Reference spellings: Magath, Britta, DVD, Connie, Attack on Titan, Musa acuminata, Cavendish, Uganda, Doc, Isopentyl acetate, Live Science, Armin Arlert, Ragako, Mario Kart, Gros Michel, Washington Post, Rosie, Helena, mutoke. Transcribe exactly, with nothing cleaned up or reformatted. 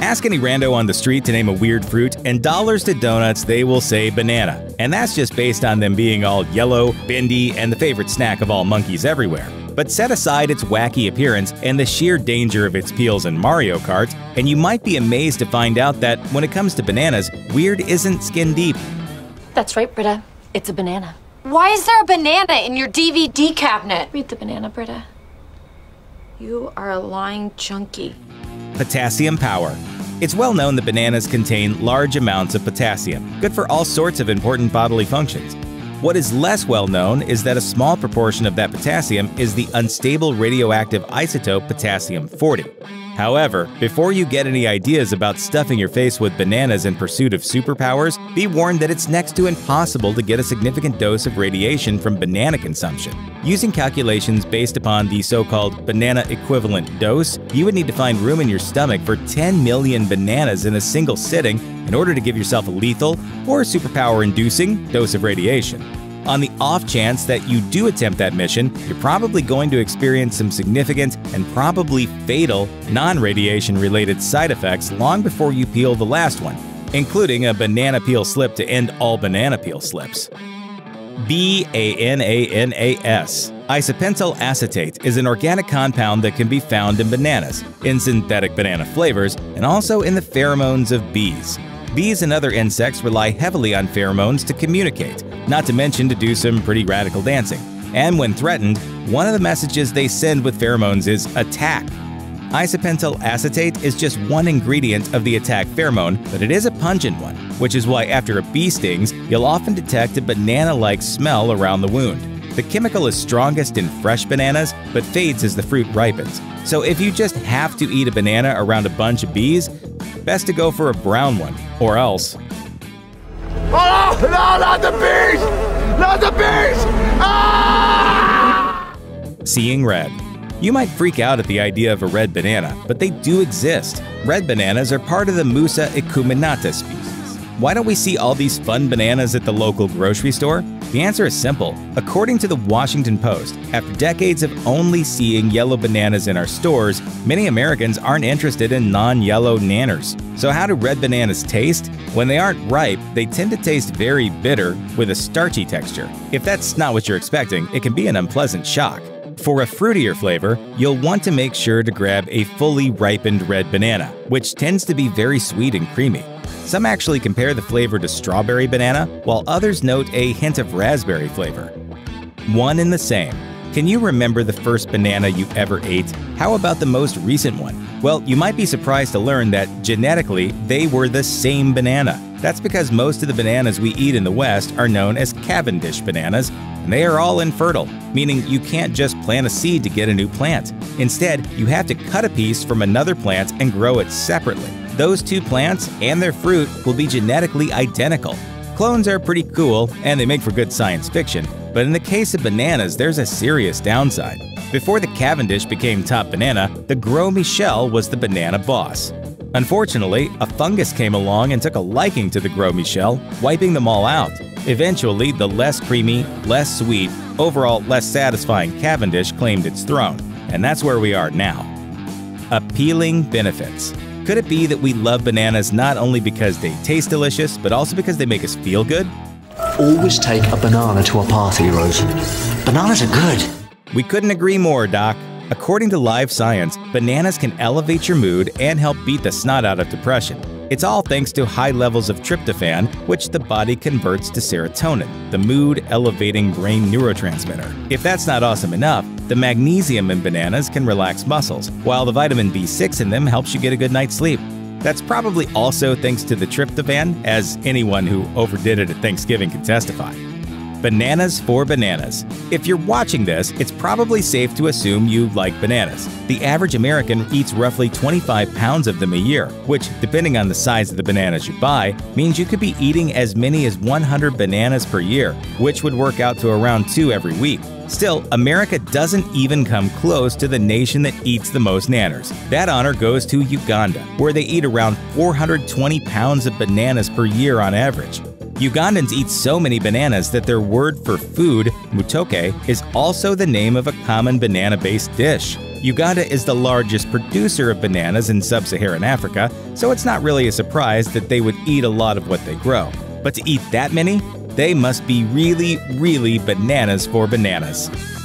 Ask any rando on the street to name a weird fruit, and dollars to donuts they will say banana. And that's just based on them being all yellow, bendy, and the favorite snack of all monkeys everywhere. But set aside its wacky appearance and the sheer danger of its peels in Mario Kart, and you might be amazed to find out that when it comes to bananas, weird isn't skin deep. That's right, Britta. It's a banana. Why is there a banana in your D V D cabinet? Read the banana, Britta. You are a lying junkie. Potassium power. It's well known that bananas contain large amounts of potassium, good for all sorts of important bodily functions. What is less well known is that a small proportion of that potassium is the unstable radioactive isotope potassium forty. However, before you get any ideas about stuffing your face with bananas in pursuit of superpowers, be warned that it's next to impossible to get a significant dose of radiation from banana consumption. Using calculations based upon the so-called banana equivalent dose, you would need to find room in your stomach for ten million bananas in a single sitting in order to give yourself a lethal or superpower-inducing dose of radiation. On the off chance that you do attempt that mission, you're probably going to experience some significant and probably fatal non-radiation-related side effects long before you peel the last one, including a banana peel slip to end all banana peel slips. B A N A N A S. Isopentyl acetate is an organic compound that can be found in bananas, in synthetic banana flavors, and also in the pheromones of bees. Bees and other insects rely heavily on pheromones to communicate, not to mention to do some pretty radical dancing. And when threatened, one of the messages they send with pheromones is attack. Isopentyl acetate is just one ingredient of the attack pheromone, but it is a pungent one, which is why after a bee stings, you'll often detect a banana-like smell around the wound. The chemical is strongest in fresh bananas, but fades as the fruit ripens. So if you just have to eat a banana around a bunch of bees, best to go for a brown one, or else. Oh, no, not the bees! Not the bees! Ah! Seeing red. You might freak out at the idea of a red banana, but they do exist. Red bananas are part of the Musa acuminata species. Why don't we see all these fun bananas at the local grocery store? The answer is simple. According to the Washington Post, after decades of only seeing yellow bananas in our stores, many Americans aren't interested in non-yellow nanners. So how do red bananas taste? When they aren't ripe, they tend to taste very bitter with a starchy texture. If that's not what you're expecting, it can be an unpleasant shock. For a fruitier flavor, you'll want to make sure to grab a fully ripened red banana, which tends to be very sweet and creamy. Some actually compare the flavor to strawberry banana, while others note a hint of raspberry flavor. One and the same. Can you remember the first banana you ever ate? How about the most recent one? Well, you might be surprised to learn that genetically, they were the same banana. That's because most of the bananas we eat in the West are known as Cavendish bananas, and they are all infertile, meaning you can't just plant a seed to get a new plant. Instead, you have to cut a piece from another plant and grow it separately. Those two plants and their fruit will be genetically identical. Clones are pretty cool, and they make for good science fiction, but in the case of bananas, there's a serious downside. Before the Cavendish became top banana, the Gros Michel was the banana boss. Unfortunately, a fungus came along and took a liking to the Gros Michel, wiping them all out. Eventually, the less creamy, less sweet, overall less satisfying Cavendish claimed its throne, and that's where we are now. Appealing benefits. Could it be that we love bananas not only because they taste delicious, but also because they make us feel good? Always take a banana to a party, Rosie. Bananas are good. We couldn't agree more, Doc. According to Live Science, bananas can elevate your mood and help beat the snot out of depression. It's all thanks to high levels of tryptophan, which the body converts to serotonin, the mood-elevating brain neurotransmitter. If that's not awesome enough, the magnesium in bananas can relax muscles, while the vitamin B six in them helps you get a good night's sleep. That's probably also thanks to the tryptophan, as anyone who overdid it at Thanksgiving can testify. Bananas for bananas. If you're watching this, it's probably safe to assume you like bananas. The average American eats roughly twenty-five pounds of them a year, which, depending on the size of the bananas you buy, means you could be eating as many as one hundred bananas per year, which would work out to around two every week. Still, America doesn't even come close to the nation that eats the most nanners. That honor goes to Uganda, where they eat around four hundred twenty pounds of bananas per year on average. Ugandans eat so many bananas that their word for food, mutoke, is also the name of a common banana-based dish. Uganda is the largest producer of bananas in sub-Saharan Africa, so it's not really a surprise that they would eat a lot of what they grow. But to eat that many, they must be really, really bananas for bananas.